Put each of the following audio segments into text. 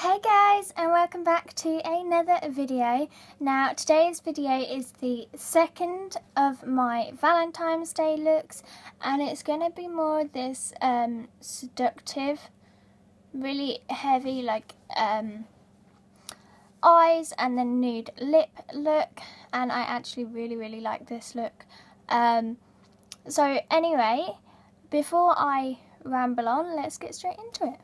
Hey guys, and welcome back to another video. Now today's video is the second of my Valentine's Day looks, and it's going to be more this seductive, really heavy like eyes and then nude lip look, and I actually really like this look. So anyway, before I ramble on, let's get straight into it.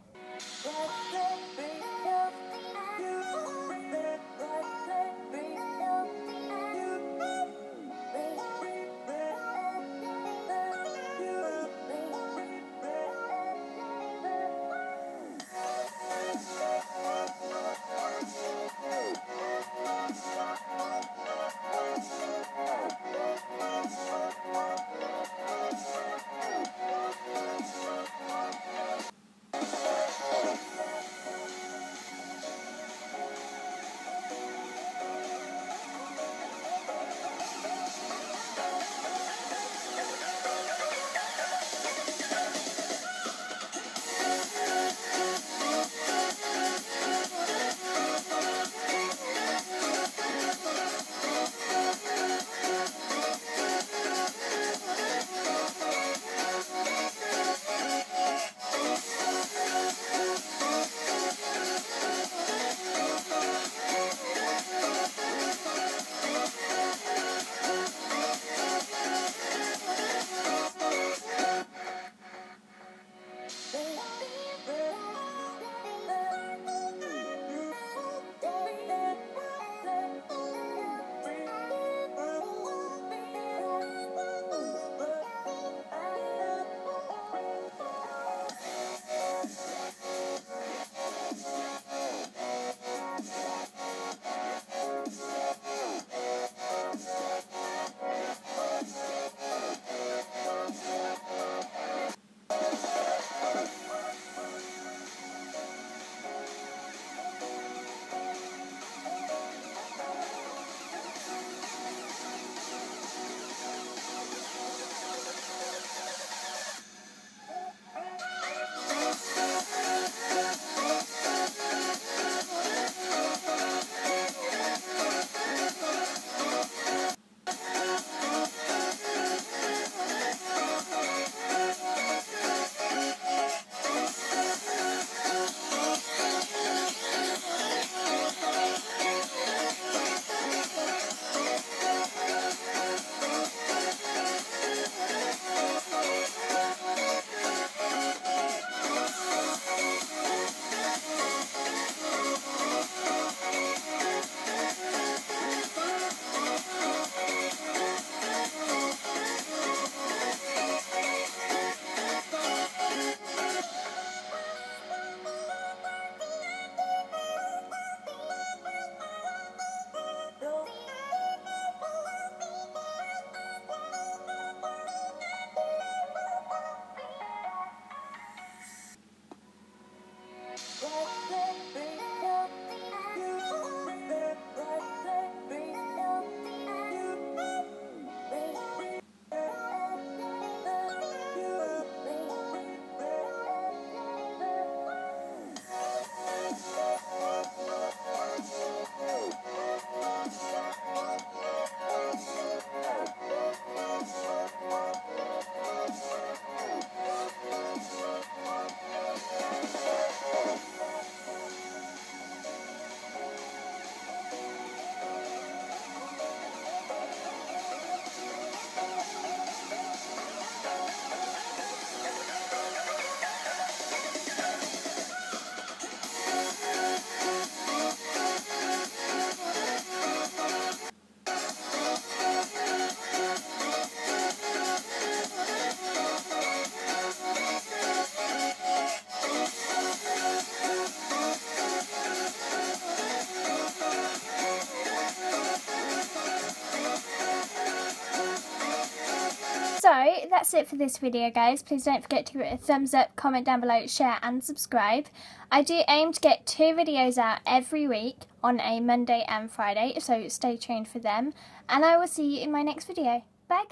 So that's it for this video guys. Please don't forget to give it a thumbs up, comment down below, share and subscribe. I do aim to get 2 videos out every week on a Monday and Friday, so stay tuned for them, and I will see you in my next video. Bye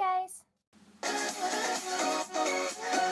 guys.